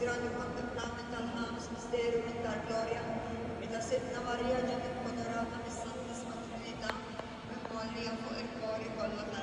grande contemplamento al Hans Misterio e la gloria, e la Santa Maria, già impoderata e Santissima Trinità, per quale io e il cuore con la